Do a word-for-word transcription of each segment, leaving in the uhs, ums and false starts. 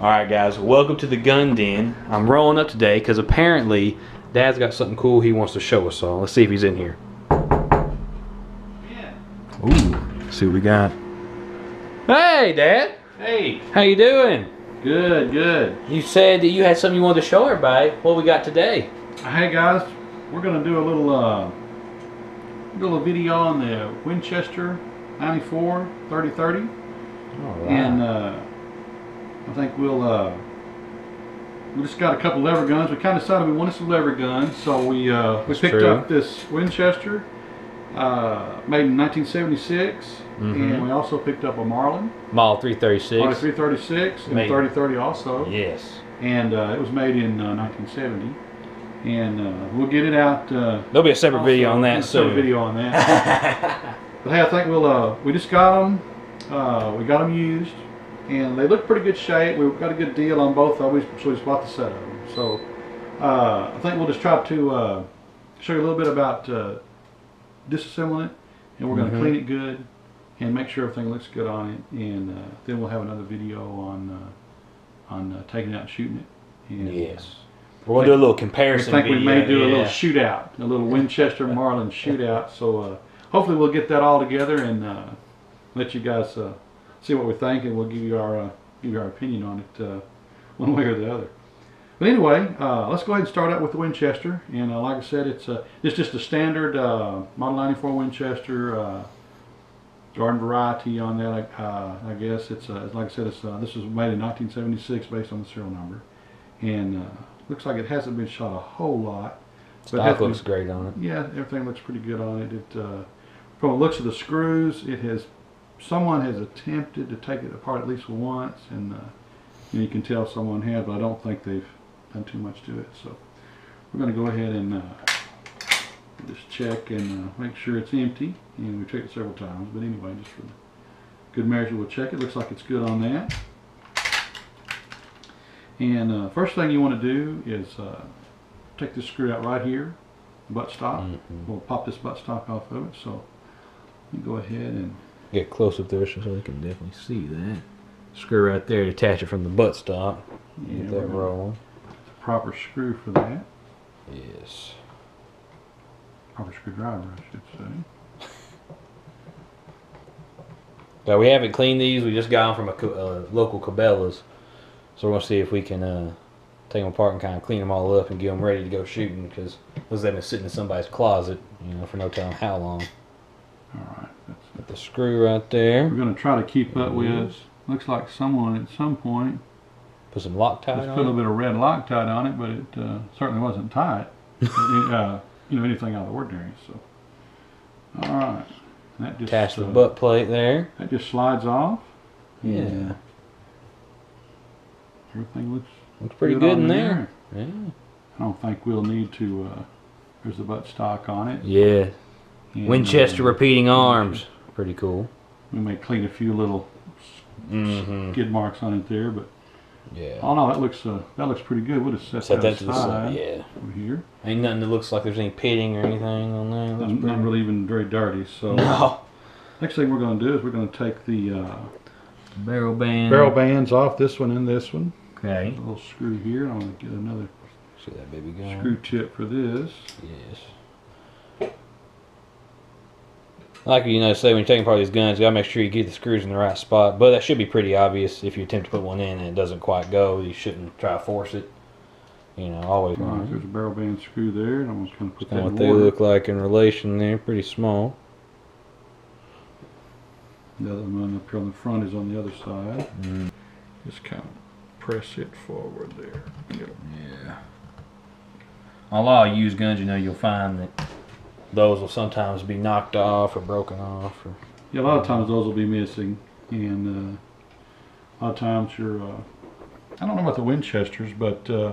Alright guys, welcome to the Gun Den. I'm rolling up today because apparently Dad's got something cool he wants to show us all. Let's see if he's in here. Yeah. Ooh, see what we got. Hey Dad! Hey! How you doing? Good, good. You said that you had something you wanted to show everybody. What we got today? Hey guys, we're going to do a little, uh, little video on the Winchester ninety-four thirty thirty. Alright. And, uh, I think we'll, uh, we just got a couple lever guns. We kind of decided we wanted some lever guns, so we, uh, we picked true. up this Winchester, uh, made in nineteen seventy-six, mm-hmm. and we also picked up a Marlin. Marlin three thirty-six. Marlin three thirty-six, and thirty thirty also. Yes. And, uh, it was made in, uh, nineteen seventy, and, uh, we'll get it out, uh. There'll be a separate also, video on that soon. There'll be a separate video on that. But hey, I think we'll, uh, we just got them, uh, we got them used. And they look pretty good shape. We got a good deal on both of them, so we just bought the set of them. So uh, I think we'll just try to uh, show you a little bit about uh, disassembling it, and we're going to mm-hmm. clean it good and make sure everything looks good on it. And uh, then we'll have another video on uh, on uh, taking it out and shooting it. And yes, we're going to do a little comparison. I think video. we may do yeah. a little shootout, a little Winchester Marlin shootout. So uh, hopefully we'll get that all together and uh, let you guys. Uh, See what we think, and we'll give you our uh, give you our opinion on it, uh, one way or the other. But anyway, uh, let's go ahead and start out with the Winchester. And uh, like I said, it's a it's just a standard uh, Model ninety-four Winchester, uh, garden variety on that. Uh, I guess it's uh, like I said, it's uh, this was made in nineteen seventy-six based on the serial number, and uh, looks like it hasn't been shot a whole lot. Stock looks great on it. Yeah, everything looks pretty good on it. It uh, from the looks of the screws, it has. Someone has attempted to take it apart at least once, and, uh, and you can tell someone has, but I don't think they've done too much to it. So we're going to go ahead and uh, just check and uh, make sure it's empty. And we checked it several times, but anyway, just for good measure, we'll check it. Looks like it's good on that. And uh, first thing you want to do is uh, take this screw out right here, butt stop. Mm-hmm. We'll pop this butt stop off of it. So you go ahead and get close up there so they can definitely see that. Screw right there to attach it from the butt stop. Yeah, get that rolling. The proper screw for that. Yes. Proper screwdriver, I should say. Now we haven't cleaned these. We just got them from a uh, local Cabela's. So we're going to see if we can uh, take them apart and kind of clean them all up and get them ready to go shooting, because those have been sitting in somebody's closet, you know, for no telling how long. All right. Got the screw right there. We're going to try to keep up with. Looks like someone at some point put some Loctite on it. Just put a little bit of red Loctite on it, but it uh, certainly wasn't tight. it, uh, you know, anything out of the ordinary. So, all right. And that just, attach the uh, butt plate there. That just slides off. Yeah. Everything looks looks pretty good, good in there. there. Yeah. I don't think we'll need to. Uh, there's the butt stock on it. Yeah. And Winchester uh, repeating arms. Pretty cool. We may clean a few little mm-hmm. skid marks on it there, but yeah. Oh no, that looks uh, that looks pretty good. We'll just set, set that, that to the side. Yeah. Over here. Ain't nothing that looks like there's any pitting or anything on there. That's not, not really even very dirty. So no. Next thing we're going to do is we're going to take the uh, barrel band barrel bands off this one and this one. Okay. A little screw here. I'm going to get another. See that baby going. Screw tip for this. Yes. Like you know, say when you're taking apart these guns, you gotta make sure you get the screws in the right spot. But that should be pretty obvious if you attempt to put one in and it doesn't quite go. You shouldn't try to force it. You know, always. All right, there's a barrel band screw there, and I'm just gonna put that in water. What they look like in relation there, pretty small. The other one up here on the front is on the other side. Mm. Just kind of press it forward there. Yep. Yeah. On a lot of used guns, you know, you'll find that those will sometimes be knocked off or broken off. Or, yeah, a lot of times those will be missing, and uh, a lot of times you're, uh, I don't know about the Winchesters, but uh,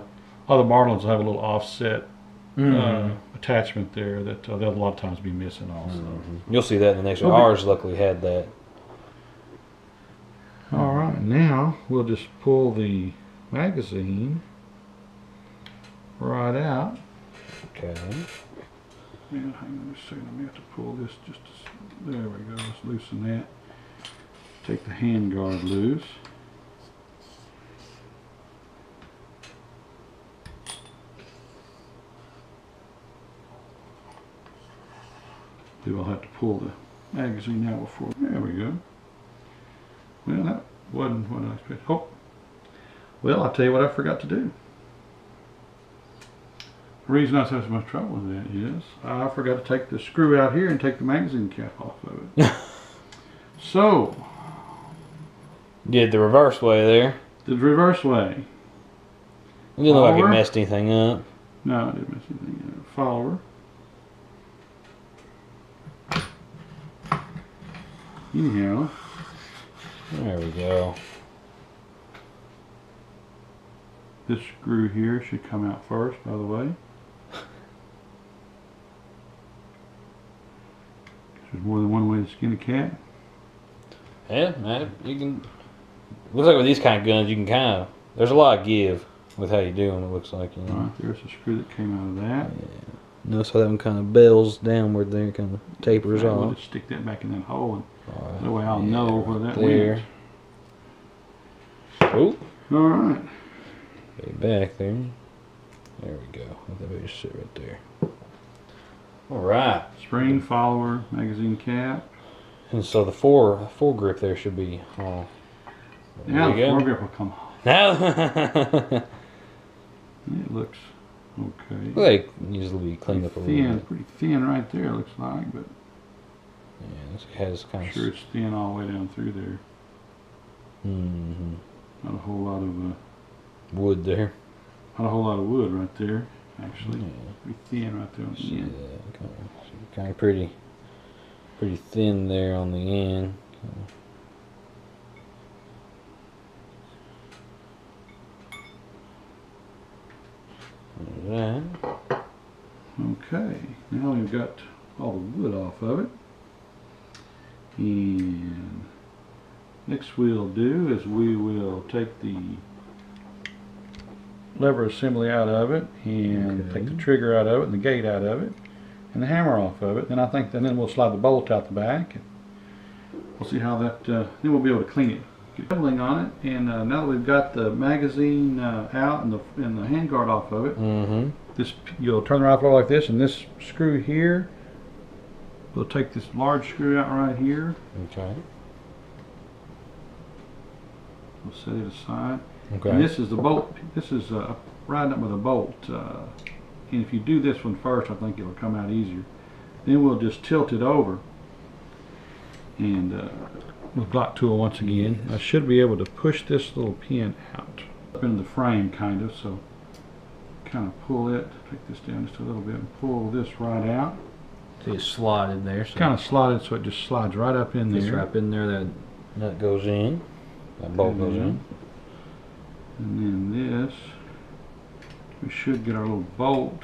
other Marlins will have a little offset mm-hmm. uh, attachment there that uh, they'll a lot of times be missing also. Mm-hmm. You'll see that in the next one. Okay. Ours luckily had that. All right, now we'll just pull the magazine right out. Okay. Yeah, hang on a second. I'm going to have to pull this just to, there we go. Let's loosen that. Take the hand guard loose. do. I'll have to pull the magazine out before. There we go. Well, that wasn't what I expected. Oh, well, I'll tell you what I forgot to do. The reason I was having so much trouble with that is I forgot to take the screw out here and take the magazine cap off of it. So, did the reverse way there. Did the reverse way. It didn't look like it messed anything up. No, it didn't mess anything up. Follower. Anyhow. There we go. This screw here should come out first, by the way. There's more than one way to skin a cat. Yeah, man, you can. Looks like with these kind of guns, you can kind of. There's a lot of give with how you do them. It looks like. You know. All right, there's a screw that came out of that. Yeah. Notice how that one kind of bells downward there, kind of tapers right, off. We'll just stick that back in that hole, and right, that way I'll yeah, know where that went. Oh. All right. Way back there. There we go. Let that just sit right there. All right. Spring, follower, magazine cap. And so the fore foregrip there should be all. Now the foregrip will come off. Now it looks okay. Like usually clean up a little bit. Thin, pretty thin right there. It looks like, but yeah, this has kind of. Sure, it's thin all the way down through there. Mm-hmm. Not a whole lot of uh, wood there. Not a whole lot of wood right there, actually. Yeah. Pretty thin right there on the end. Yeah, kind of, kind of pretty. Pretty thin there on the end. Alright. Okay, now we've got all the wood off of it. And next we'll do is we will take the lever assembly out of it and okay. Take the trigger out of it and the gate out of it. And the hammer off of it, and I think, and then we'll slide the bolt out the back. And we'll see how that. Uh, then we'll be able to clean it. Get leveling on it, and uh, now that we've got the magazine uh, out and the and the handguard off of it, mm-hmm. This you'll turn the rifle like this, and this screw here. We'll take this large screw out right here. Okay. We'll set it aside. Okay. And this is the bolt. This is uh, riding up with a bolt. Uh, And if you do this one first, I think it'll come out easier. Then we'll just tilt it over. And uh, with Glock tool once again, yes. I should be able to push this little pin out. Up in the frame, kind of, so kind of pull it, take this down just a little bit, and pull this right out. See, it's slotted there. So kind of slotted, so it just slides right up in there. It's right up in there, that nut goes in, that bolt goes in. And then this. We should get our little bolt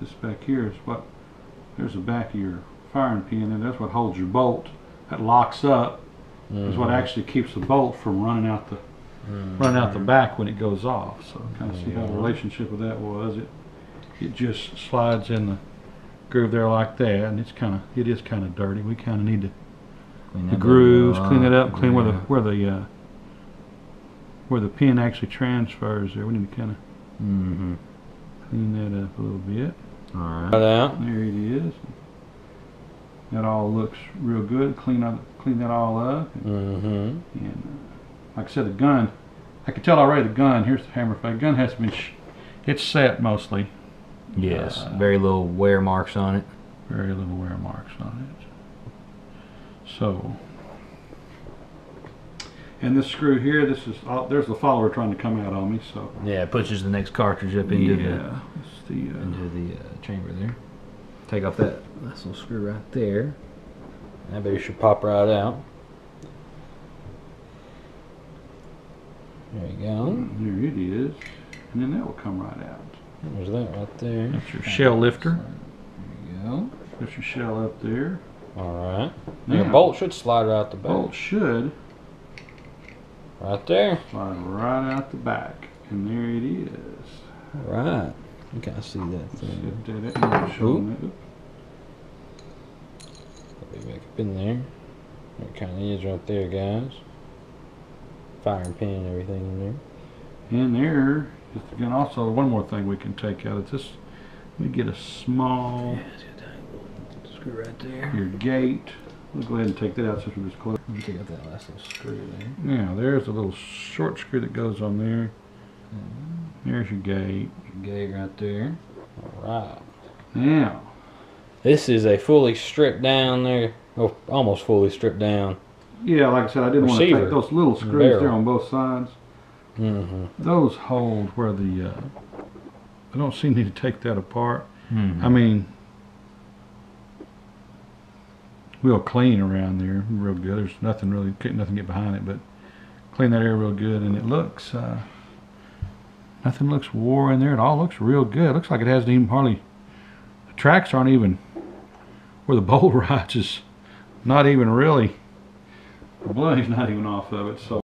this back here is what there's the back of your firing pin and that's what holds your bolt that locks up mm-hmm. Is what actually keeps the bolt from running out the mm-hmm. running out the back when it goes off, so kind of mm-hmm. See how the relationship of that was. It it just slides in the groove there like that, and it's kind of it is kind of dirty. We kind of need to clean the grooves clean it up clean yeah. where the where the uh, where the pin actually transfers there. We need to kind of mm-hmm. clean that up a little bit. All right. There it is. That all looks real good. Clean up, clean that all up. And, mm-hmm. and uh, like I said, the gun, I could tell already the gun, here's the hammer face. The gun hasn't been, sh it's set mostly. Yes, uh, very little wear marks on it. Very little wear marks on it. So. And this screw here, this is uh, there's the follower trying to come out on me. So yeah, it pushes the next cartridge up into yeah, the, the uh, into the uh, chamber there. Take off that nice little screw right there. That baby should pop right out. There you go. There it is, and then that will come right out. There's that right there. That's your shell lifter. There you go. Put your shell up there. All right. Now the bolt should slide right out the back. Bolt should. Right there. Slide right out the back. And there it is. Alright. You can see that thing. Sit that out. Show them it. Back up in there. It kind of is right there, guys. Firing pin and everything in there. And there And also, one more thing we can take out of this. Let me get a small yeah, it's got that screw right there. Your gate. We'll go ahead and take that out since we're just close. You take out that last little screw there. Yeah, there's a little short screw that goes on there. Mm-hmm. There's your gate. Your gate right there. Alright. Now, this is a fully stripped down there. Well, almost fully stripped down. Yeah, like I said, I didn't want to take those little screws there on both sides. Mm-hmm. Those hold where the, uh, I don't see need to take that apart. Mm-hmm. I mean, real clean around there, real good. There's nothing really, couldn't nothing get behind it, but clean that area real good, and it looks, uh, nothing looks wore in there. It all looks real good. It looks like it hasn't even hardly, the tracks aren't even, where the bolt rides is not even really, the blood's not even off of it, so.